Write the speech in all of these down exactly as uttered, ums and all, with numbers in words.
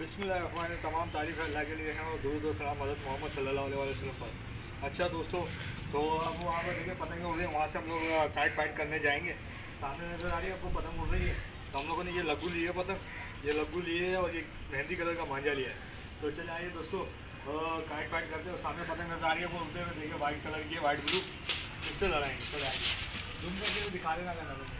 बिस्मिल्लाह, तमाम तारीफ़ अल्लाह के लिए हैं और दुरूद और सलाम हज़रत मोहम्मद सल्लल्लाहु अलैहि वसल्लम पर। अच्छा दोस्तों, तो अब वहाँ पर देखिए पतंग उड़ रही है, वहाँ से हम लोग काइट फाइट करने जाएंगे। सामने नज़र आ रही है आपको पतंग उड़ रही है, तो हम लोगों ने ये लग्गू लिए पतंग, ये लग्गू लिए है और ये मेहंदी कलर का मांझा लिया है। तो चले आइए दोस्तों, काइट फाइट करते हैं। सामने पतंग नज़र आ रही है वो उड़ते हुए, देखिए वाइट कलर की है, वाइट ब्लू, इससे लड़ाएंगे। चले आइए, झूम करके दिखा देना कहना तुम।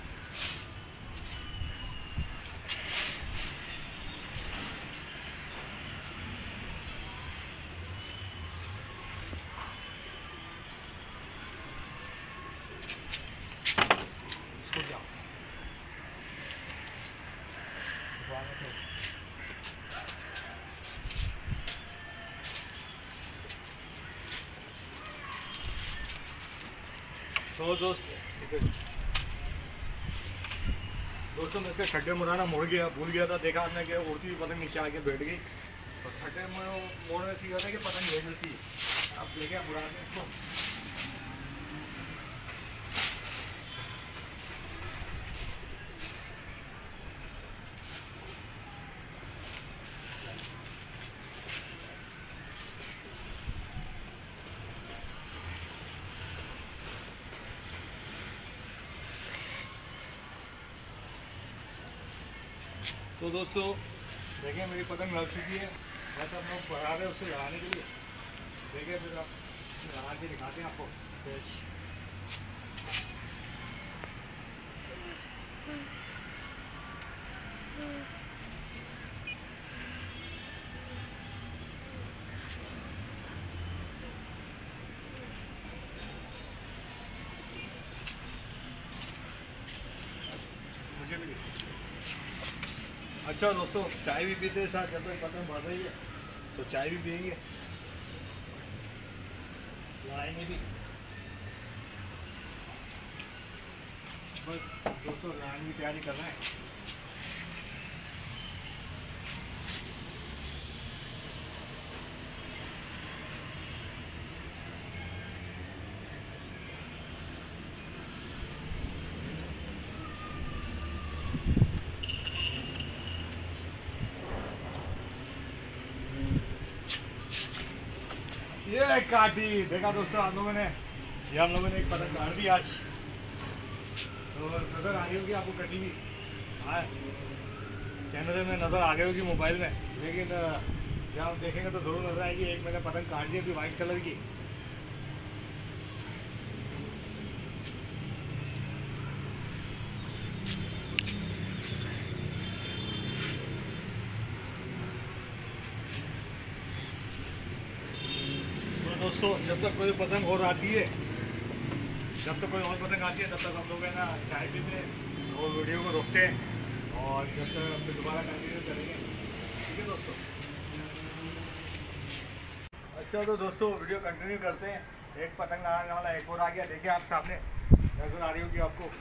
तो दोस्त दोस्तों मैं इसके खड्डे मुड़ाना मोड़ गया, भूल गया था। देखा आपने कि उड़ती हुई पतंग नीचे आके बैठ गई, और खड्डे मोड़ में सीखा था कि पतंग ये चलती है। अब देखिए मुड़ाते इसको, तो दोस्तों देखिए मेरी पतंग लग चुकी है। बस हम लोग बढ़ा रहे हैं उससे लड़ाने के लिए। देखिए फिर आप लड़ा के दिखाते हैं आपको। मुझे भी अच्छा दोस्तों, चाय भी पीते हैं साथ, जब तक पतंग बढ़ रही है तो चाय भी पिएंगे, लड़ाएंगे भी। बस दोस्तों लड़ाने की तैयारी कर रहे हैं। ये काटी, देखा दोस्तों आप लोगों ने, ये हम लोगों ने एक पतंग काट दी आज। तो नज़र आ रही होगी आपको कटी भी, हाँ कैमरे में नज़र आ गई होगी मोबाइल में, लेकिन जब आप देखेंगे तो ज़रूर नज़र आएगी। एक मैंने पतंग काट दी थी वाइट कलर की। दोस्तों जब तक कोई पतंग और आती है, जब तक कोई और पतंग आती है तब तक हम लोग है ना चाय पीते हैं और वीडियो को रोकते हैं, और जब तक हम दोबारा कंटिन्यू करेंगे। ठीक है दोस्तों, अच्छा तो दोस्तों वीडियो कंटिन्यू करते हैं। एक पतंग लड़ाने वाला एक और आ गया, देखिए आप सामने नजर आ रही होगी आपको।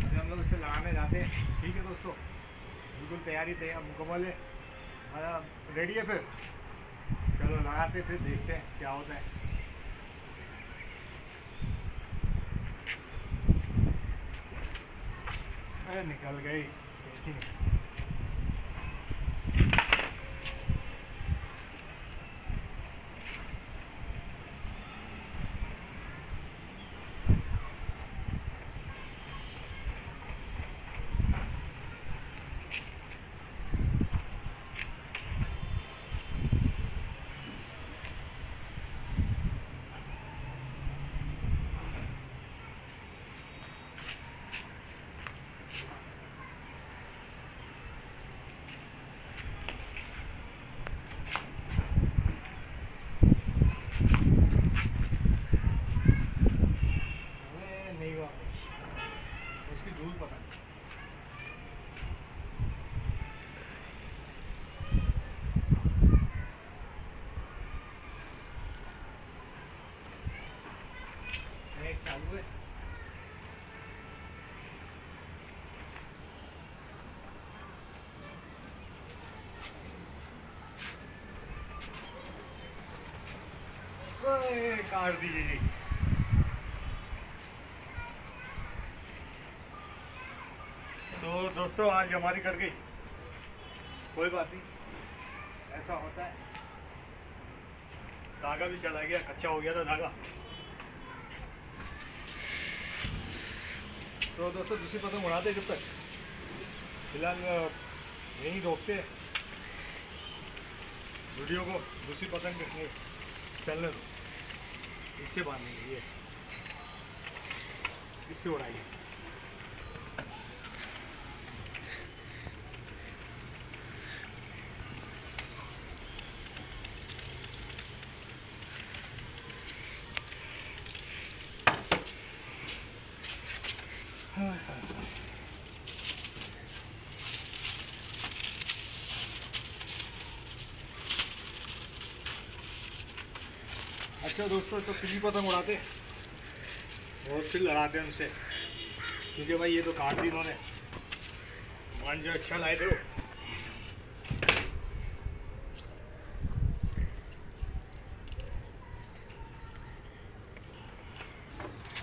अभी हम लोग इससे लड़ाने जाते हैं। ठीक है दोस्तों, बिल्कुल तैयारी तैयार मुकम्मल है, रेडी है। फिर चलो लगाते फिर देखते हैं क्या होता है। अरे निकल गई, काट दी। तो दोस्तों आज हमारी कट गई। कोई बात नहीं, ऐसा होता है। धागा भी चला गया, कच्चा हो गया था धागा। तो दोस्तों दूसरी पतंग उड़ाते जब तक फिलहाल यहीं रोकते वीडियो को, दूसरी पतंग चलने दो, इससे बांधेंगे, ये इससे उड़ाइए। अच्छा दोस्तों, तो पीली पतंग उड़ाते और फिर लड़ाते हैं उनसे, क्योंकि भाई ये तो काट दी इन्होंने। मांझा अच्छा लाए थे,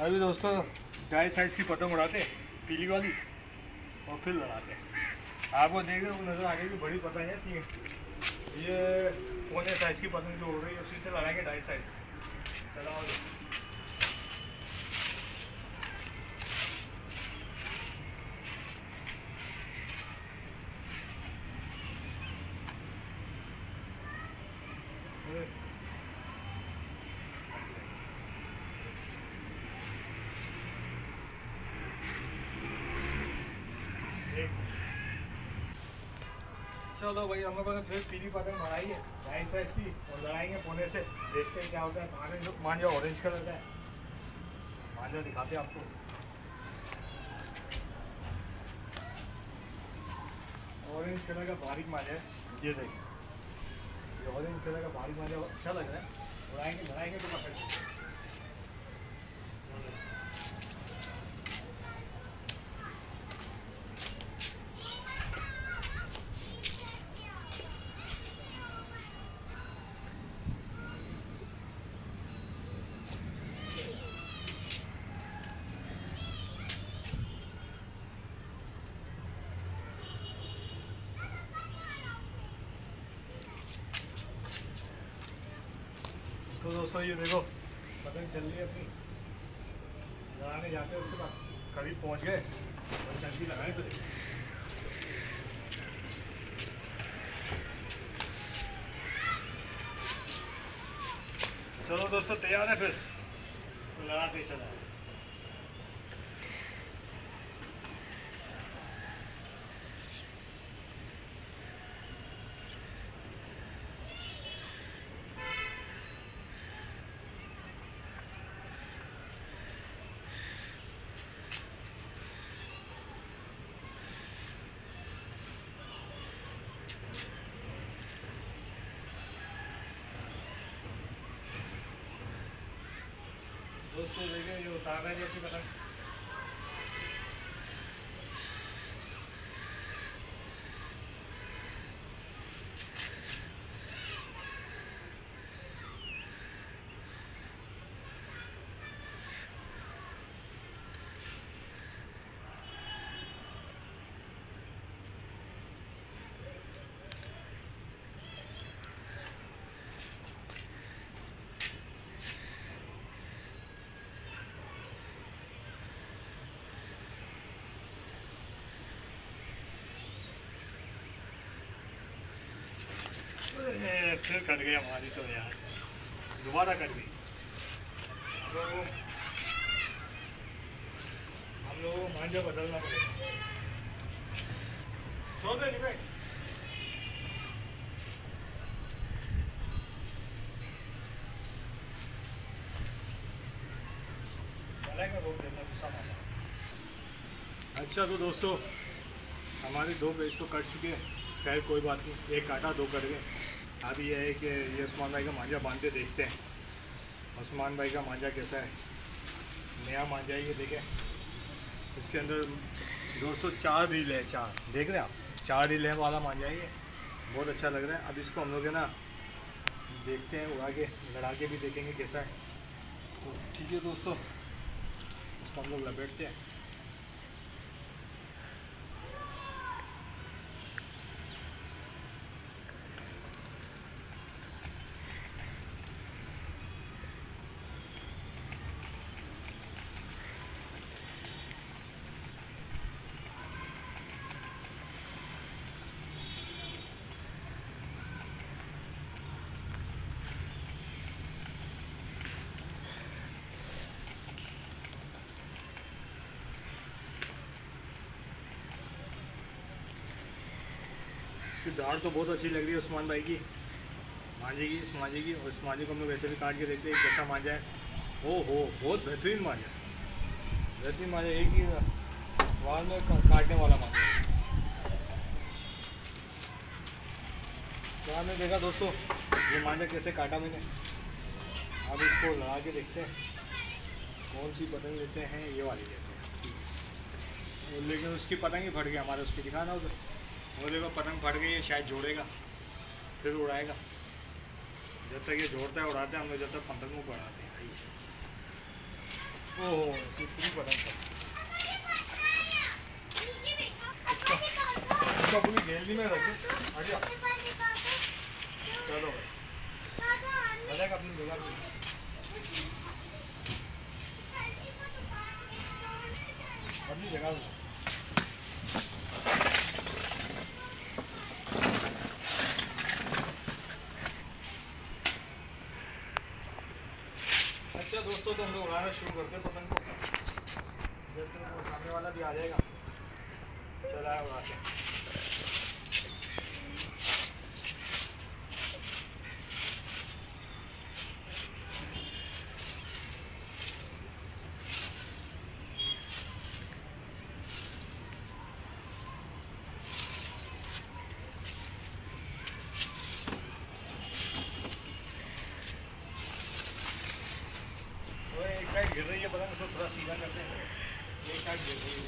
अभी दोस्तों ढाई साइज की पतंग उड़ाते पीली वाली और फिर लड़ाते। आपको देख रहे नजर आ गई कि बड़ी पतंग है, तीन ये कोने साइज की पतंग जो उड़ रही है उसी से लड़ाएंगे ढाई साइज। चलो चलो भाई, हम लोगों ने फिर पीली पतंग बनाई है राइट साइड की और लड़ाएंगे कोने से, देखते हैं क्या होता है। मांझा मांझा ऑरेंज कलर का है, मांझा दिखाते हैं आपको। ऑरेंज कलर का बारीक मांझा है, ये देखिए, ये ऑरेंज कलर का बारीक मांझा अच्छा लग रहा है। उड़ाएंगे लड़ाएंगे तो पकड़ेंगे। तो दोस्तों ये देखो पतंग चल रही है अपनी, लगाने जाते हैं उसके बाद करीब पहुंच गए और चंकी लगाए। तो चलो दोस्तों तैयार है फिर, तो लगाते ही चला। दोस्तों देखिए ये उतार रहे हैं अपनी पतंग, फिर कट गया हमारी, तो यार दोबारा कट गई। तो हम लोगों को मांझा बदलना पड़ेगा। छोड़ दे भाई, चलेगा रोक देना गुस्सा मामा। अच्छा तो दोस्तों हमारे दो पेज तो कट चुके हैं, खैर कोई बात नहीं, एक काटा दो कर गए। अभी यह है कि ये उस्मान भाई का मांझा बांधते देखते हैं उस्मान भाई का मांझा कैसा है। नया मांझा ये देखें, इसके अंदर दोस्तों चार रील है, चार देख रहे हैं आप, चार रील है वाला मांझा ये बहुत अच्छा लग रहा है। अब इसको हम लोग है ना देखते हैं उड़ा के, लड़ा के भी देखेंगे कैसा है। तो ठीक है दोस्तों, इसको हम लोग लपेटते हैं। इसकी दाढ़ तो बहुत अच्छी लग रही है उस्मान भाई की, मांझे की, इस मांझे की। और इस मांझे को हम लोग वैसे भी काट के देखते हैं कैसा मांझा है। ओ हो, बहुत बेहतरीन मांझा है, बेहतरीन मांझा, एक ही वाल में काटने वाला मांझा है। तो आपने देखा दोस्तों ये मांझा कैसे काटा मैंने। अब इसको लगा के देखते हैं कौन सी पतंग लेते हैं, ये वाली लेते हैं। और लेकिन उसकी पतंग ही फट गई हमारे, उसकी दिखाना उधर। वो देखो पतंग फट गई है, शायद जोड़ेगा फिर उड़ाएगा। जब तक ये जोड़ता है उड़ाता है, हम लोग जब तक पतंग को बढ़ाते हैं। ओहो इतनी पतंग इसको अपनी गैलरी में रखो। अच्छा चलो भाई अपनी जगह में, अपनी जगह में। अच्छा दोस्तों तो हम लोग उड़ाना शुरू करते हैं पतंग को, जब तक वो सामने वाला भी आ जाएगा। चला उड़ाते हैं। गिर रही है पतंग, उसको थोड़ा सीधा करते हैं। एक साइड गिर रही है,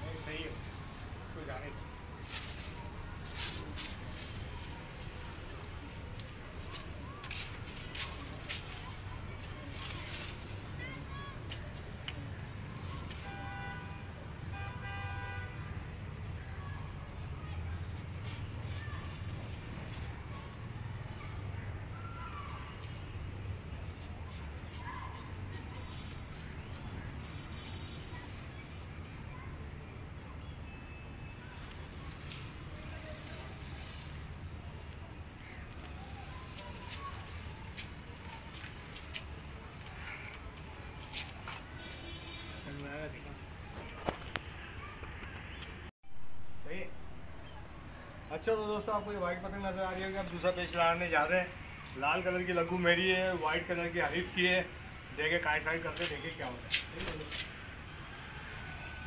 नहीं सही है, कोई जाने। अच्छा तो दोस्तों आपको ये वाइट पतंग नजर आ रही है कि आप दूसरा पेच लगाने जा रहे हैं। लाल कलर की लघु मेरी है, वाइट कलर की हरीफ की है। देखे काट काट करके देखे क्या होता है।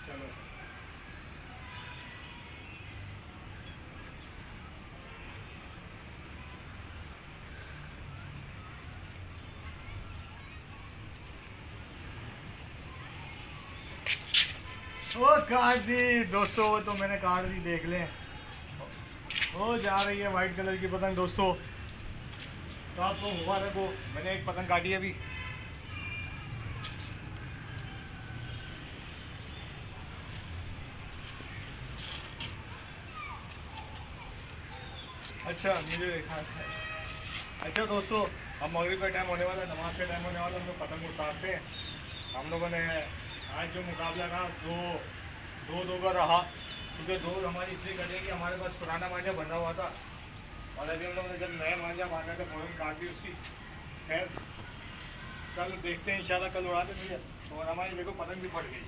चलो वो काट दी दोस्तों, तो मैंने काट दी, देख लें। वो जा रही है वाइट कलर की पतंग दोस्तों, तो आपको मुबारक हो, मैंने एक पतंग काटी है अभी। अच्छा मुझे देखा है। अच्छा दोस्तों अब मगरिब का टाइम होने वाला है, नमाज का टाइम होने वाला है, हम लोग पतंग उतारते हैं। हम लोगों ने आज जो मुकाबला रहा दो दो दो का रहा, क्योंकि दो हमारी इसलिए कटे कि हमारे पास पुराना मांझा बना हुआ था और अभी हम लोगों ने जब नया मांझा बांधा था फौरन काट दी उसकी। खैर कल देखते हैं इंशाल्लाह, कल उड़ाते थे। और हमारी देखो पतंग भी फट गई है।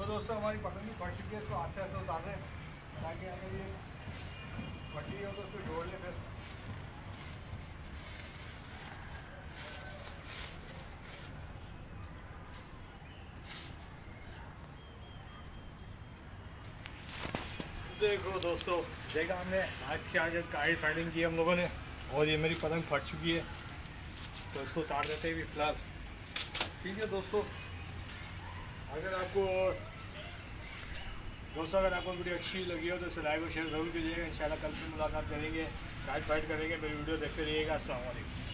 तो दोस्तों हमारी पतंग भी फट चुकी है, इसको आस्ते आस्ते उतार रहे हैं ताकि अगर ये फटी हो तो उसको जोड़ ले फिर। देखो दोस्तों देखा हमने आज के आज काइट फाइटिंग की हम लोगों ने, और ये मेरी पतंग फट चुकी है तो इसको उतार देते हैं भी फिलहाल। ठीक है दोस्तों, अगर आपको दोस्तों अगर आपको वीडियो अच्छी लगी हो तो इसे लाइक और शेयर ज़रूर कीजिएगा। इंशाल्लाह कल फिर मुलाकात करेंगे, गाइड फाइट करेंगे। मेरी वीडियो देखते रहिएगा। अस्सलाम वालेकुम।